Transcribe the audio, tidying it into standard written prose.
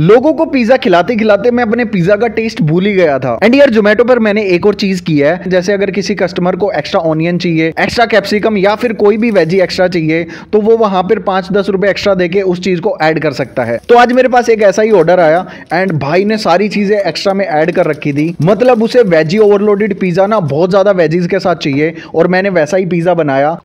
लोगों को पिज्जा खिलाते खिलाते मैं अपने पिज्जा का टेस्ट भूल ही गया था। एंड यार जोमेटो पर मैंने एक और चीज की है, जैसे अगर किसी कस्टमर को एक्स्ट्रा ऑनियन चाहिए, एक्स्ट्रा कैप्सिकम या फिर कोई भी वेजी एक्स्ट्रा चाहिए तो वो वहां पर 5-10 रुपए एक्स्ट्रा देके उस चीज को ऐड कर सकता है। तो आज मेरे पास एक ऐसा ही ऑर्डर आया एंड भाई ने सारी चीजें एक्स्ट्रा में ऐड कर रखी थी। मतलब उसे वेजी ओवरलोडेड पिज्जा ना बहुत ज्यादा वेजीज के साथ चाहिए और मैंने वैसा ही पिज्जा बनाया।